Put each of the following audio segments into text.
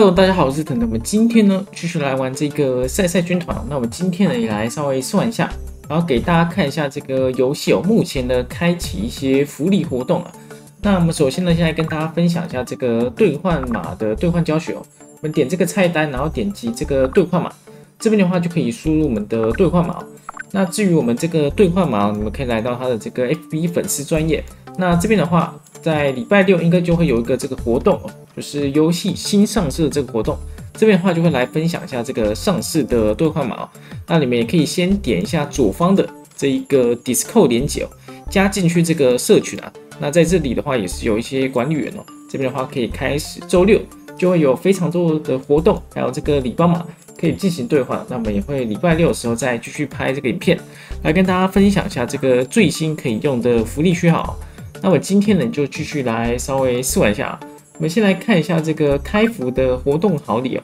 Hello， 大家好，我是腾腾。我们今天呢继续来玩这个赛赛军团。那我们今天呢也来稍微算一下，然后给大家看一下这个游戏哦，目前呢开启一些福利活动啊。那我们首先呢先来跟大家分享一下这个兑换码的兑换教学哦。我们点这个菜单，然后点击这个兑换码，这边的话就可以输入我们的兑换码哦。那至于我们这个兑换码，你们可以来到它的这个 FB 粉丝专页。那这边的话，在礼拜六应该就会有一个这个活动哦，就是游戏新上市的这个活动，这边的话就会来分享一下这个上市的兑换码哦。那你们也可以先点一下左方的这一个 Discord 连结哦，加进去这个社群啊。那在这里的话也是有一些管理员哦，这边的话可以开始周六就会有非常多的活动，还有这个礼包码可以进行兑换。那我们也会礼拜六的时候再继续拍这个影片，来跟大家分享一下这个最新可以用的福利区号哦。那我今天呢就继续来稍微试玩一下，我们先来看一下这个开服的活动好礼哦。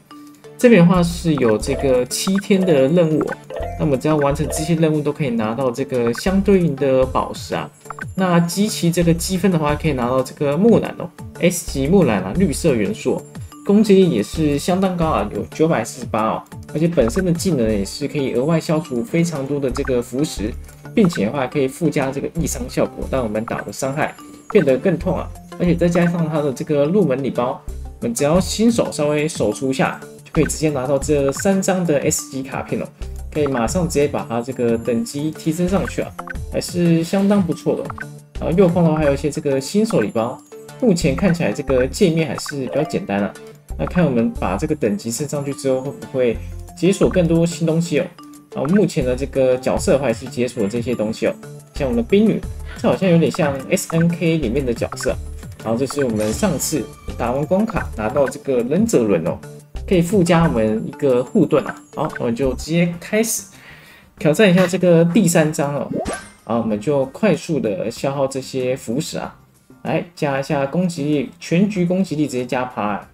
这边的话是有这个7天的任务哦，那么只要完成这些任务都可以拿到这个相对应的宝石啊。那集齐这个积分的话，可以拿到这个木兰哦 ，S 级木兰啊，绿色元素哦，攻击力也是相当高啊，有948哦，而且本身的技能也是可以额外消除非常多的这个腐蚀。并且的话可以附加这个易伤效果，让我们打的伤害变得更痛啊！而且再加上它的这个入门礼包，我们只要新手稍微手出一下，就可以直接拿到这3张的 S 级卡片哦，可以马上直接把它这个等级提升上去啊，还是相当不错的哦。然后右方的话还有一些这个新手礼包，目前看起来这个界面还是比较简单啊。那看我们把这个等级升上去之后，会不会解锁更多新东西哦？啊，目前的这个角色的话也是解锁这些东西哦，像我们的冰女，这好像有点像 SNK 里面的角色。然后这是我们上次打完关卡拿到这个忍者轮哦，可以附加我们一个护盾啊。好，我们就直接开始挑战一下这个第3章哦。好，我们就快速的消耗这些腐蚀啊，来加一下攻击力，全局攻击力直接加趴啊。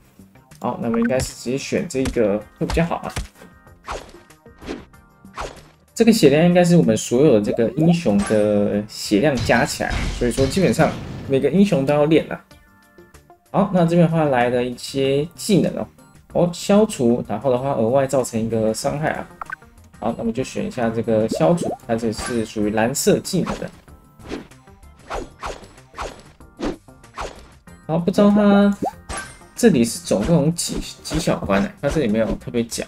好，那么应该是直接选这个会比较好啊。这个血量应该是我们所有的这个英雄的血量加起来，所以说基本上每个英雄都要练啊。好，那这边的话来了一些技能哦，消除，然后的话额外造成一个伤害啊。好，那我们就选一下这个消除，它这是属于蓝色技能的。好，不知道它这里是总共有几小关呢？它这里没有特别讲。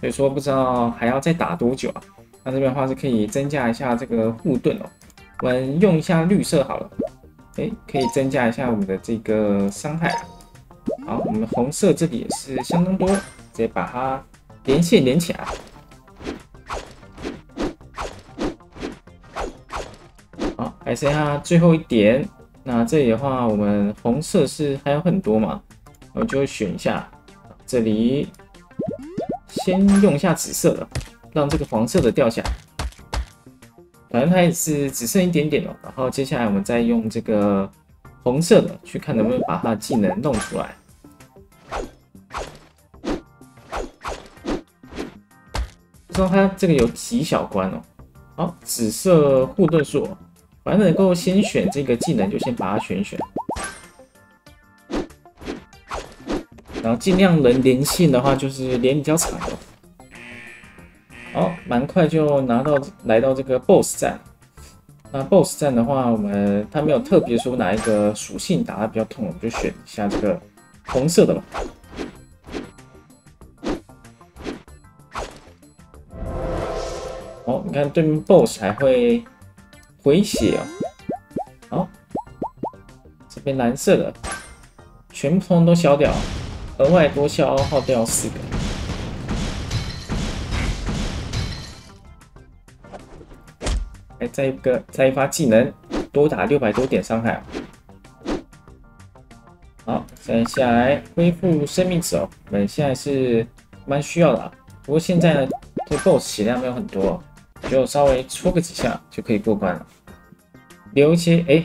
所以说不知道还要再打多久啊？那这边的话是可以增加一下这个护盾哦。我们用一下绿色好了，哎，可以增加一下我们的这个伤害啊。好，我们红色这里也是相当多，直接把它连线连起来。好，还剩下最后一点。那这里的话，我们红色是还有很多嘛，我就选一下这里。先用一下紫色的，让这个黄色的掉下来，反正它也是只剩一点点了。然后接下来我们再用这个红色的去看能不能把它的技能弄出来。不知道它这个有几小关哦。好，紫色护盾术，反正能够先选这个技能就先把它选，然后尽量能连线的话，就是连比较长的。好，蛮快就来到这个 BOSS 战。那 BOSS 战的话，我们它没有特别说哪一个属性打得比较痛，我们就选一下这个红色的吧。哦，你看对面 BOSS 还会回血哦。好，这边蓝色的全部都消掉。额外多消耗掉4个。哎，再一发技能，多打600多点伤害啊。好，再下来恢复生命值哦，我们现在是蛮需要的啊。不过现在呢，这 BOSS 血量没有很多哦，就稍微戳个几下就可以过关了。留一些哎，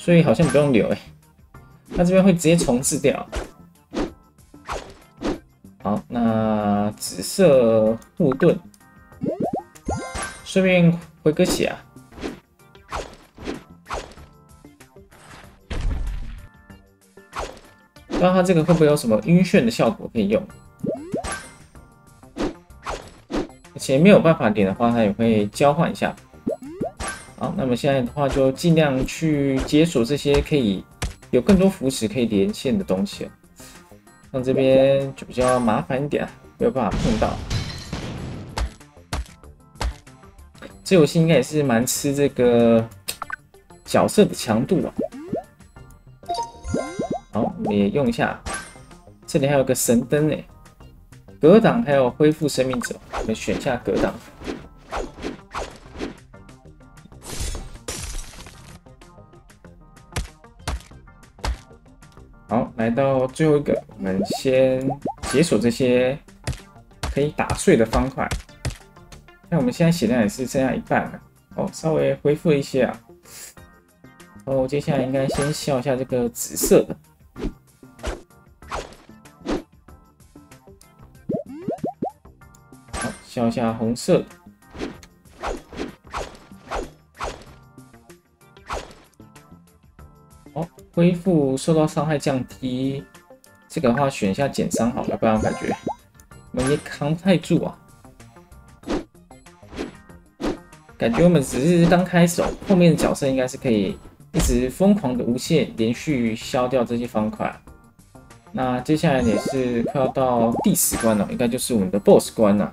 所以好像不用留哎，它这边会直接重置掉。好，那紫色护盾，顺便回个血啊。不知道它这个会不会有什么晕眩的效果可以用？而且没有办法点的话，它也会交换一下。好，那么现在的话就尽量去解锁这些可以有更多扶持可以连线的东西了。像这边就比较麻烦一点，没有办法碰到。 这游戏应该也是蛮吃这个角色的强度啊。好，我们也用一下。这里还有个神灯哎，格挡还有恢复生命者，我们选一下格挡。好，来到最后一个，我们先解锁这些可以打碎的方块。 那我们现在血量也是剩下一半了，哦，稍微恢复一些啊。哦，接下来应该先消一下这个紫色的。好，消一下红色的。哦，恢复受到伤害降低，这个的话选一下减伤好了，不然我感觉我们也扛不太住啊。 感觉我们只是刚开始哦，后面的角色应该是可以一直疯狂的无限连续消掉这些方块。那接下来也是快要到第10关了，应该就是我们的 BOSS 关了。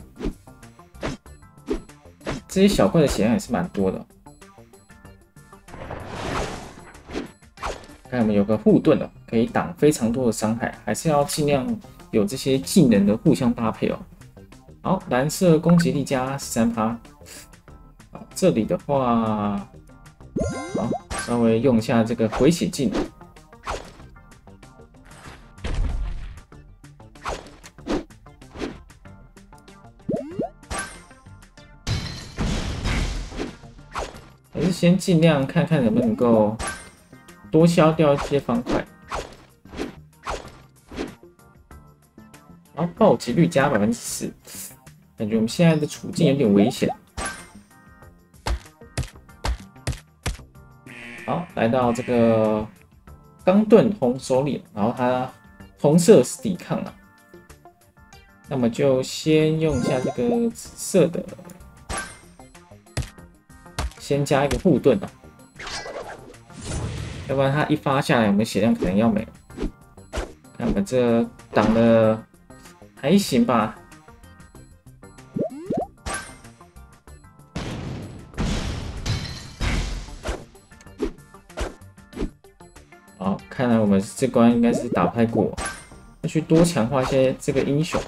这些小怪的血量也是蛮多的。看我们有个护盾哦，可以挡非常多的伤害，还是要尽量有这些技能的互相搭配哦。好，蓝色攻击力加 13%。 这里的话，好，稍微用一下这个回血技能。还是先尽量看看能不能够多消掉一些方块。然后暴击率加 4%， 感觉我们现在的处境有点危险。 好，来到这个钢盾红手里，然后它红色是抵抗了，那么就先用一下这个紫色的，先加一个护盾啊，要不然它一发下来，我们血量可能要没了。那我们这挡的还行吧。 看来我们这关应该是打不太过，要去多强化一些这个英雄。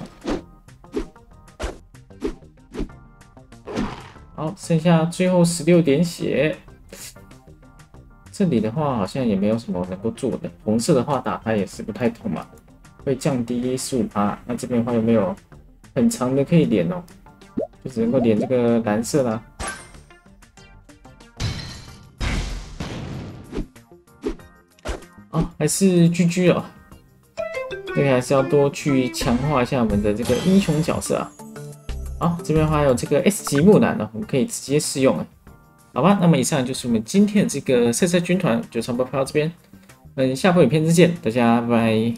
好，剩下最后16点血。这里的话好像也没有什么能够做的。红色的话打他也是不太痛嘛，会降低15%。那这边的话有没有很长的可以连哦？就只能够连这个蓝色啦。 还是 GG 哦，这个还是要多去强化一下我们的这个英雄角色啊。好，这边的话还有这个 S 级木兰呢，我们可以直接试用了。好吧，那么以上就是我们今天的这个赛车军团，就差不多拍到这边。我们下部影片再见，大家拜拜。